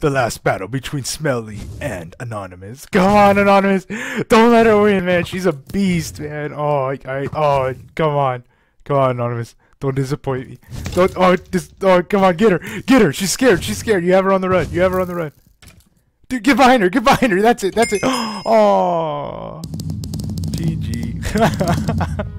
The last battle between Smelly and Anonymous. Come on, Anonymous! Don't let her win, man. She's a beast, man. Oh, come on. Come on, Anonymous. Don't disappoint me. Don't, come on, get her. Get her. She's scared. She's scared. You have her on the run. You have her on the run. Dude, get behind her. Get behind her. That's it. That's it. Oh. GG.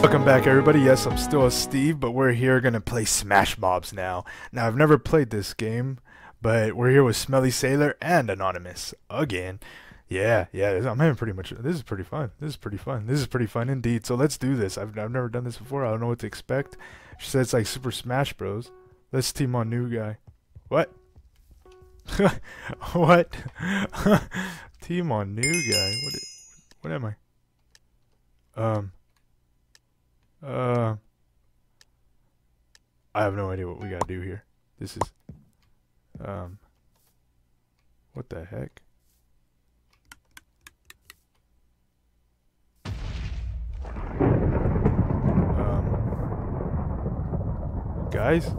Welcome back, everybody. Yes, I'm still a Steve, but we're here gonna play Smash Mobs now. Now, I've never played this game, but we're here with SmellySailor and Anonymous again. Yeah, I'm having pretty much. This is pretty fun. This is pretty fun. This is pretty fun indeed. So let's do this. I've never done this before. I don't know what to expect. She said it's like Super Smash Bros. Let's team on new guy. What? What? Team on new guy. What am I? I have no idea what we gotta do here. This is, what the heck? Guys?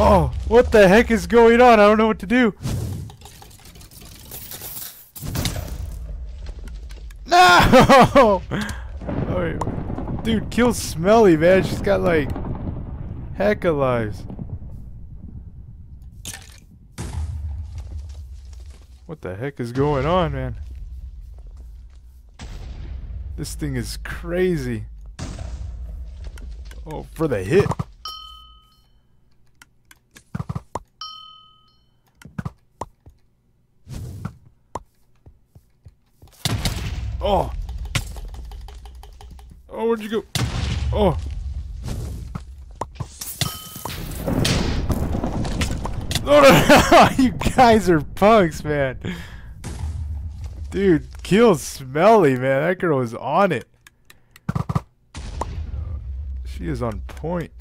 Oh, what the heck is going on? I don't know what to do. No! Alright. Dude, kill Smelly, man. She's got like heck of lives. What the heck is going on, man? This thing is crazy. Oh, for the hit. Oh! Oh, where'd you go? Oh! Oh, no. You guys are punks, man. Dude, kill Smelly, man. That girl is on it. She is on point.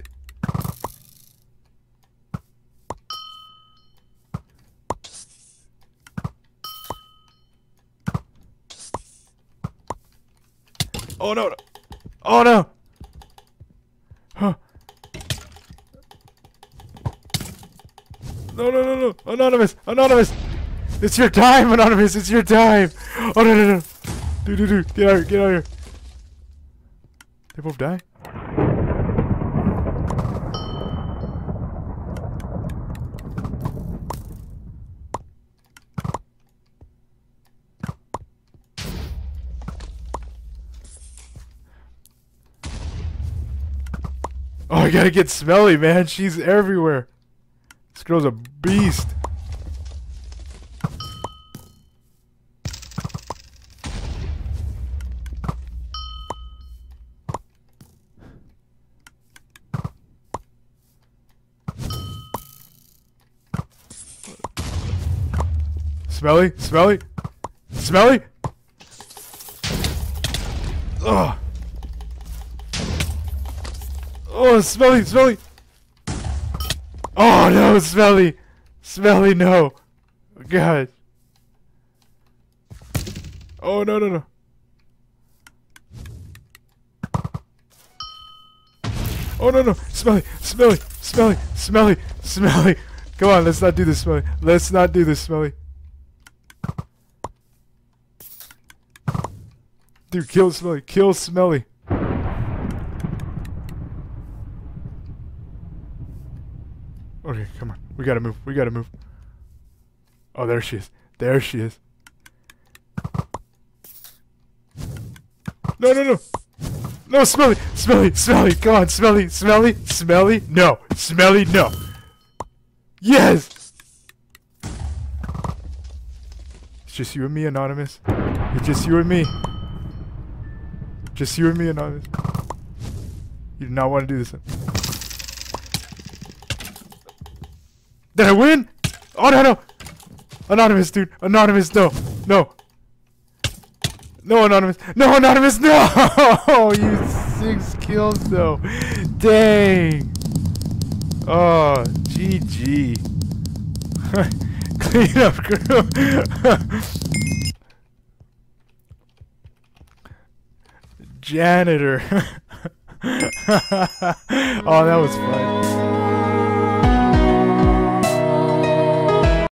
Oh no, no! Oh no! Huh. No, no, no, no! Anonymous! Anonymous! It's your time, Anonymous! It's your time! Oh no, no, no! Do! Get out of here! Get out of here! They both die? Oh, I gotta get Smelly, man. She's everywhere. This girl's a beast. Smelly, Smelly, Smelly. Ugh. Oh, Smelly, Smelly! Oh no, Smelly! Smelly, no! God! Oh no, no, no! Oh no, no! Smelly, Smelly, Smelly, Smelly, Smelly! Come on, let's not do this, Smelly. Let's not do this, Smelly. Dude, kill Smelly, kill Smelly. Okay, come on. We gotta move. We gotta move. Oh, there she is. There she is. No, no, no. No, Smelly. Smelly. Smelly. Come on, Smelly. Smelly. Smelly. No. Smelly. No. Yes. It's just you and me, Anonymous. It's just you and me. Just you and me and all this. You do not want to do this. Did I win? Oh, no, no. Anonymous, dude. Anonymous, no. No. No, Anonymous. No, Anonymous, no! You 6 kills, though. Dang. Oh, GG. Clean up, crew. Janitor. Oh, that was fun.